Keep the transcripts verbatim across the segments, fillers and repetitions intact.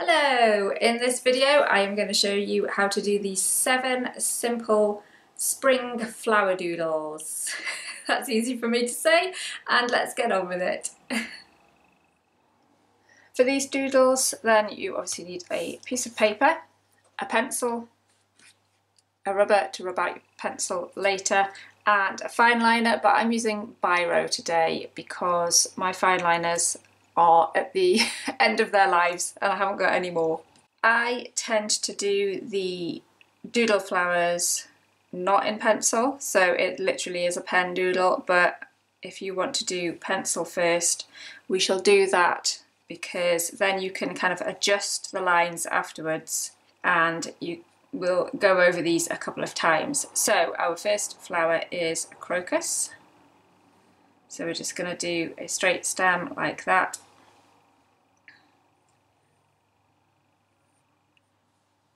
Hello! In this video I am going to show you how to do the seven simple spring flower doodles. That's easy for me to say, and let's get on with it. For these doodles then you obviously need a piece of paper, a pencil, a rubber to rub out your pencil later, and a fine liner, but I'm using Biro today because my fine liners are at the end of their lives and I haven't got any more. I tend to do the doodle flowers not in pencil, so it literally is a pen doodle, but if you want to do pencil first we shall do that, because then you can kind of adjust the lines afterwards and you will go over these a couple of times. So our first flower is a crocus. So we're just going to do a straight stem like that.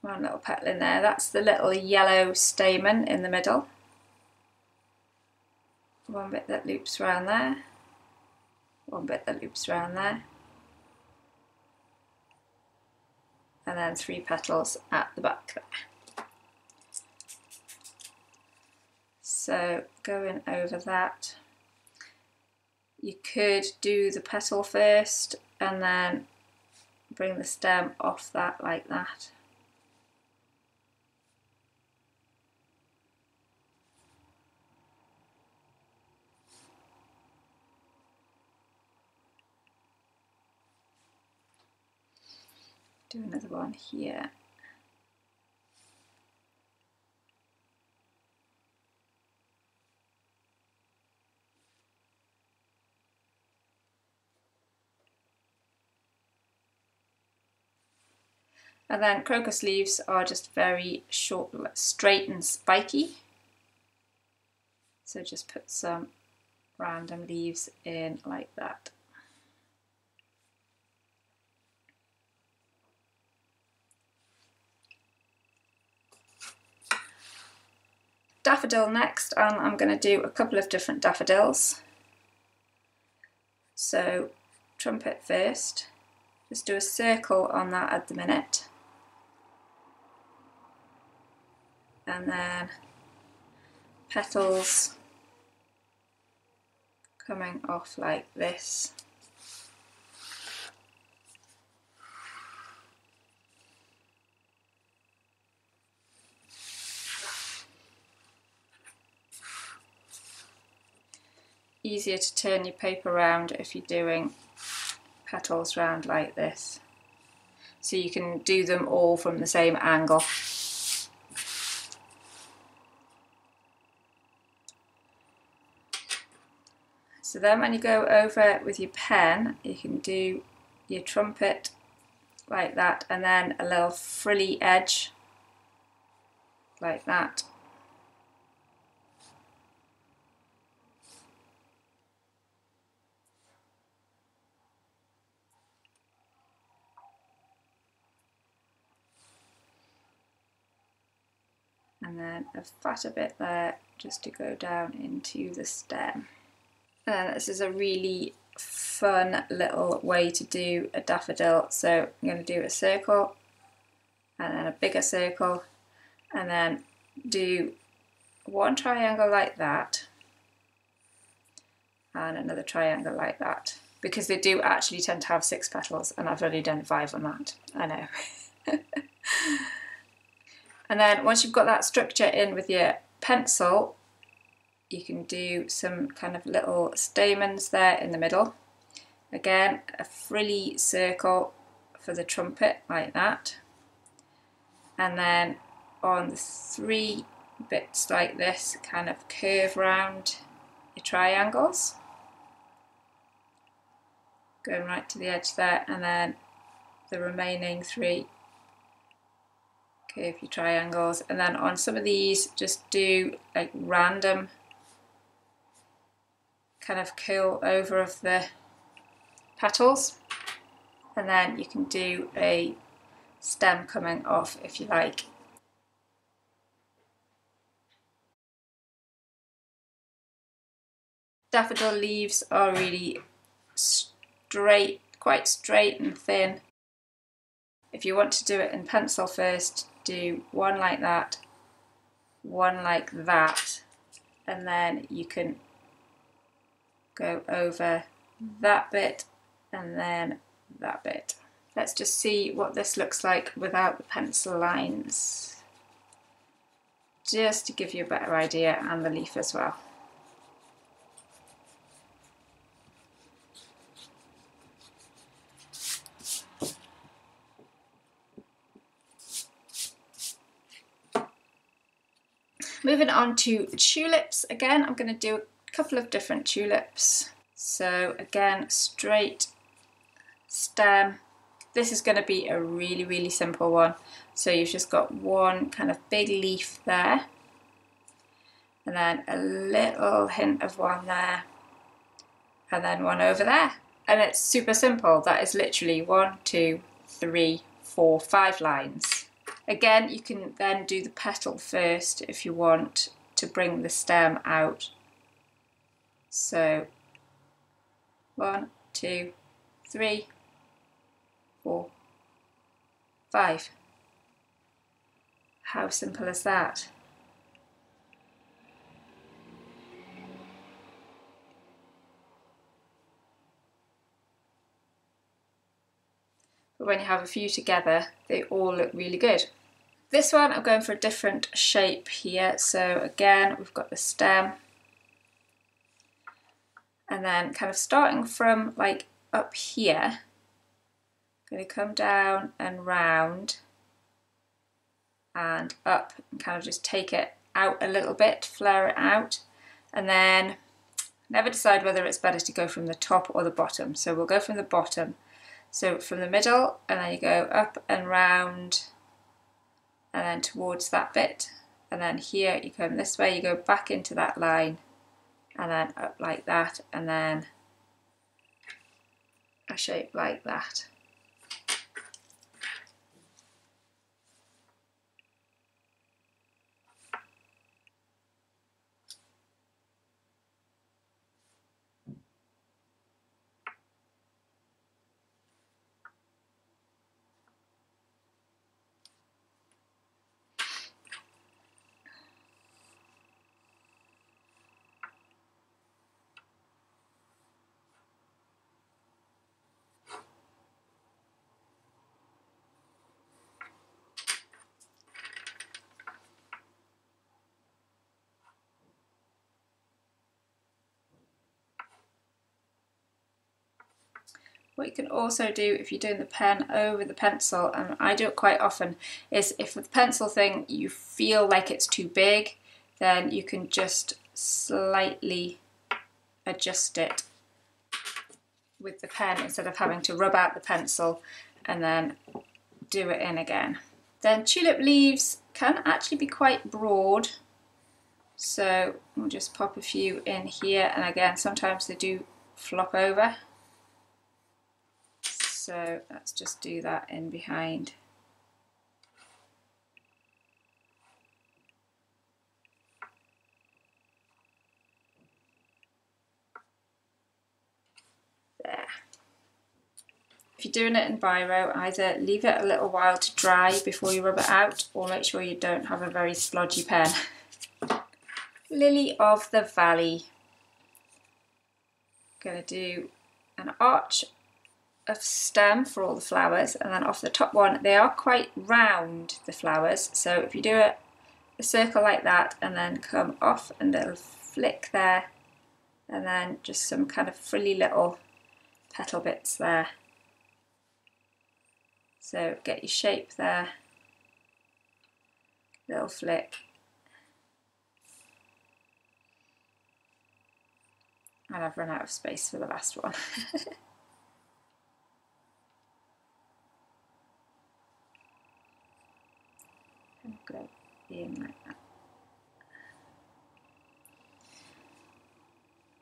One little petal in there. That's the little yellow stamen in the middle. One bit that loops around there. One bit that loops around there. And then three petals at the back there. So going over that. You could do the petal first and then bring the stem off that like that. Do another one here. And then crocus leaves are just very short, straight and spiky. So just put some random leaves in like that. Daffodil next, and I'm going to do a couple of different daffodils. So trumpet first. Just do a circle on that at the minute. And then petals coming off like this. Easier to turn your paper around if you're doing petals round like this, so you can do them all from the same angle. So then when you go over with your pen, you can do your trumpet like that, and then a little frilly edge like that. And then a fatter bit there just to go down into the stem. And this is a really fun little way to do a daffodil. So I'm going to do a circle and then a bigger circle, and then do one triangle like that and another triangle like that, because they do actually tend to have six petals and I've already done five on that, I know. And then once you've got that structure in with your pencil, you can do some kind of little stamens there in the middle. Again, a frilly circle for the trumpet like that. And then on the three bits like this, kind of curve round your triangles. Going right to the edge there, and then the remaining three. Curve your triangles, and then on some of these just do like random kind of curl over of the petals, and then you can do a stem coming off if you like. Daffodil leaves are really straight, quite straight and thin. If you want to do it in pencil first, do one like that, one like that, and then you can go over that bit and then that bit. Let's just see what this looks like without the pencil lines, just to give you a better idea, and the leaf as well. Moving on to tulips again, I'm going to do a couple of different tulips. So again, straight stem. This is going to be a really, really simple one. So you've just got one kind of big leaf there, and then a little hint of one there, and then one over there. And it's super simple. That is literally one, two, three, four, five lines. Again, you can then do the petal first if you want to bring the stem out. So one, two, three, four, five. How simple is that? But when you have a few together, they all look really good. This one, I'm going for a different shape here. So again, we've got the stem, and then kind of starting from like up here, I'm going to come down and round and up, and kind of just take it out a little bit, flare it out, and then never decide whether it's better to go from the top or the bottom. So we'll go from the bottom. So from the middle, and then you go up and round, and then towards that bit, and then here you come this way, you go back into that line, and then up like that, and then a shape like that. What you can also do if you're doing the pen over the pencil, and I do it quite often, is if with the pencil thing you feel like it's too big, then you can just slightly adjust it with the pen instead of having to rub out the pencil and then do it in again. Then tulip leaves can actually be quite broad, so we'll just pop a few in here, and again sometimes they do flop over. So let's just do that in behind. There. If you're doing it in Biro, either leave it a little while to dry before you rub it out, or make sure you don't have a very slodgy pen. Lily of the Valley. I'm going to do an arch of stem for all the flowers, and then off the top one, they are quite round, the flowers, so if you do a, a circle like that and then come off and it'll flick there, and then just some kind of frilly little petal bits there, so get your shape there, little flick, and I've run out of space for the last one. Go in like that.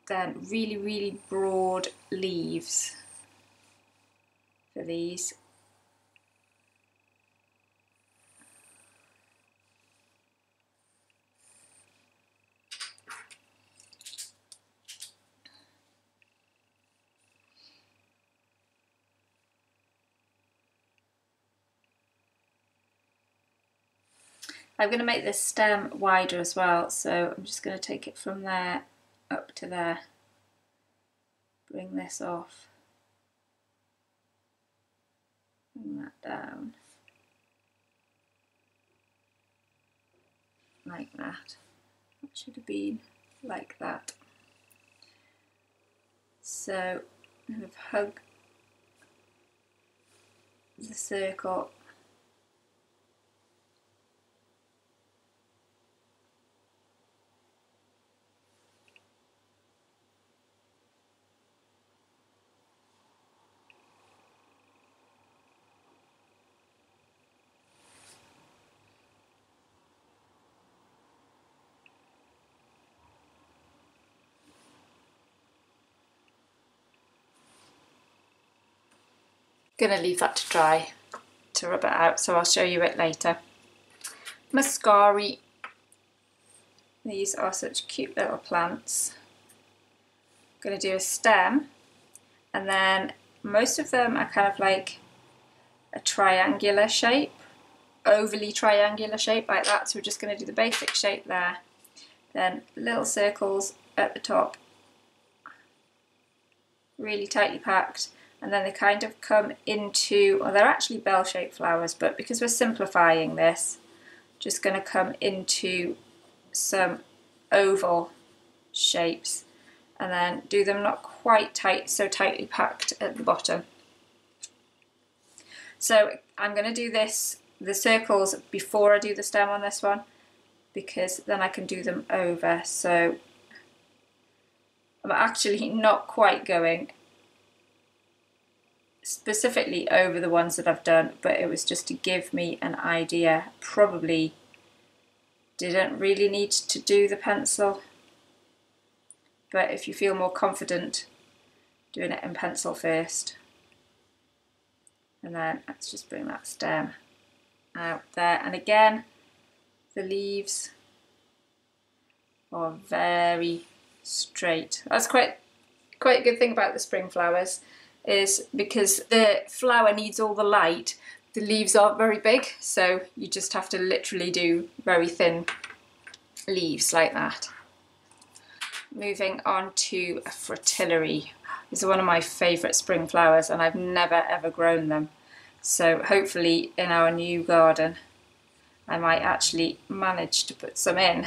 Then really, really broad leaves for these. I'm going to make this stem wider as well, so I'm just going to take it from there up to there, bring this off, bring that down, like that. That should have been like that. So I'm going to hug the circle . Going to leave that to dry, to rub it out, so I'll show you it later. Muscari. These are such cute little plants. I'm going to do a stem, and then most of them are kind of like a triangular shape, overly triangular shape like that, so we're just going to do the basic shape there, then little circles at the top, really tightly packed. And then they kind of come into, or they're actually bell-shaped flowers, but because we're simplifying this, just going to come into some oval shapes, and then do them not quite tight, so tightly packed at the bottom. So I'm going to do this, the circles, before I do the stem on this one, because then I can do them over. So I'm actually not quite going specifically over the ones that I've done, but it was just to give me an idea. Probably didn't really need to do the pencil, but if you feel more confident doing it in pencil first, and then let's just bring that stem out there. And again, the leaves are very straight. That's quite quite a good thing about the spring flowers, is because the flower needs all the light, the leaves aren't very big, so you just have to literally do very thin leaves like that. Moving on to a fritillary. These are one of my favourite spring flowers, and I've never ever grown them, so hopefully in our new garden I might actually manage to put some in.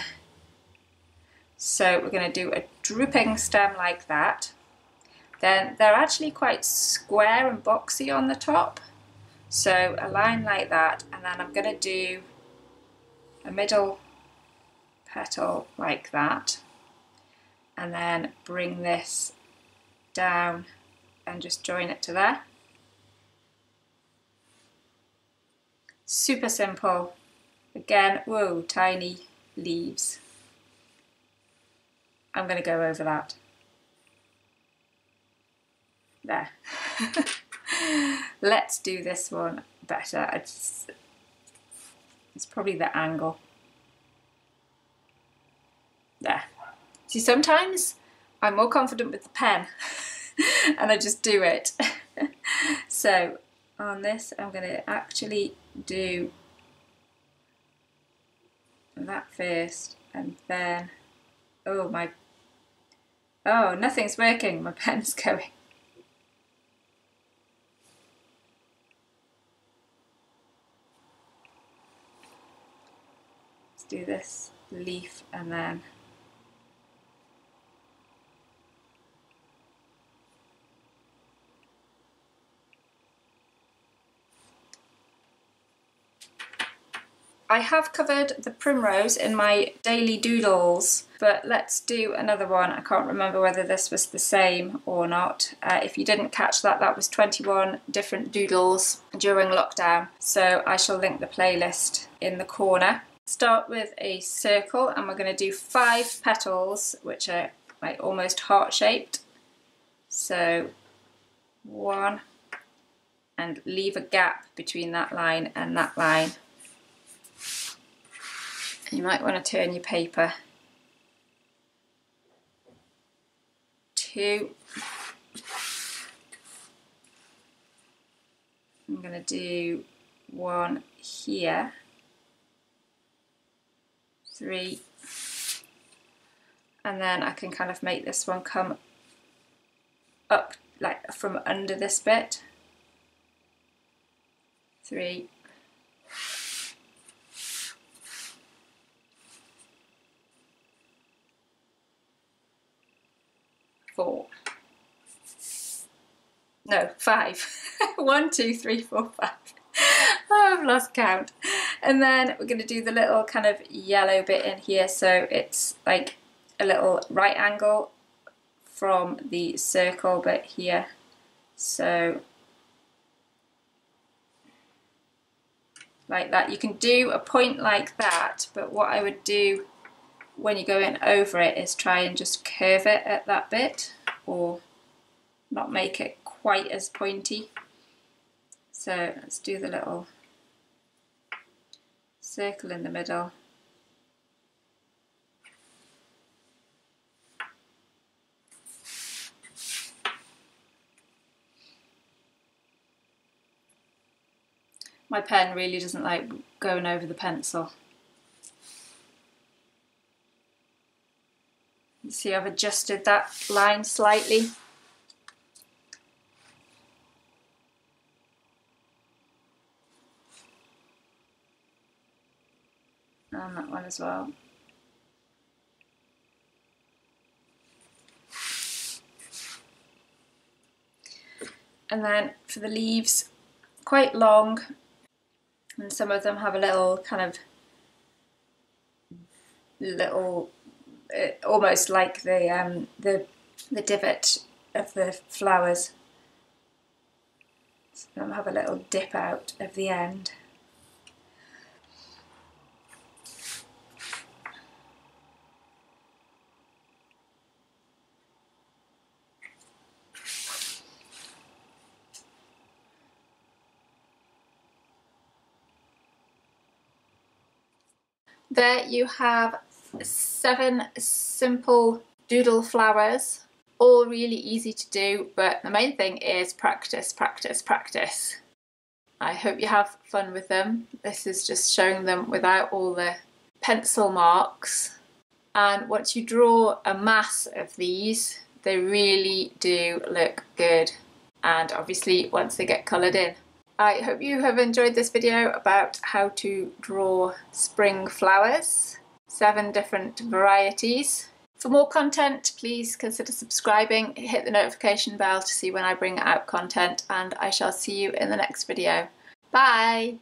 So we're going to do a drooping stem like that. Then they're actually quite square and boxy on the top, so a line like that, and then I'm going to do a middle petal like that, and then bring this down and just join it to there. Super simple. Again, whoa, tiny leaves. I'm going to go over that. There. Let's do this one better. It's, it's probably the angle. There. See, sometimes I'm more confident with the pen and I just do it. So on this I'm going to actually do that first, and then, oh my, oh nothing's working, my pen's going. Do this leaf, and then I have covered the primrose in my daily doodles, but let's do another one. I can't remember whether this was the same or not. Uh, if you didn't catch that, that was twenty-one different doodles during lockdown, so I shall link the playlist in the corner. Start with a circle, and we're going to do five petals, which are like almost heart-shaped. So one, and leave a gap between that line and that line. You might want to turn your paper. Two. I'm going to do one here. three, and then I can kind of make this one come up like from under this bit, three, four, no, five, one, two, three, four, five. Oh, I've lost count. And then we're going to do the little kind of yellow bit in here, so it's like a little right angle from the circle bit here, so like that. You can do a point like that, but what I would do when you're going over it is try and just curve it at that bit, or not make it quite as pointy. So let's do the little circle in the middle. My pen really doesn't like going over the pencil. You see, I've adjusted that line slightly. And that one as well. And then for the leaves, quite long, and some of them have a little kind of little, uh, almost like the um, the the divot of the flowers. Some of them have a little dip out of the end. There you have seven simple doodle flowers, all really easy to do, but the main thing is practice, practice, practice. I hope you have fun with them. This is just showing them without all the pencil marks. And once you draw a mass of these, they really do look good. And obviously once they get coloured in. I hope you have enjoyed this video about how to draw spring flowers, seven different varieties. For more content, please consider subscribing, hit the notification bell to see when I bring out content, and I shall see you in the next video. Bye!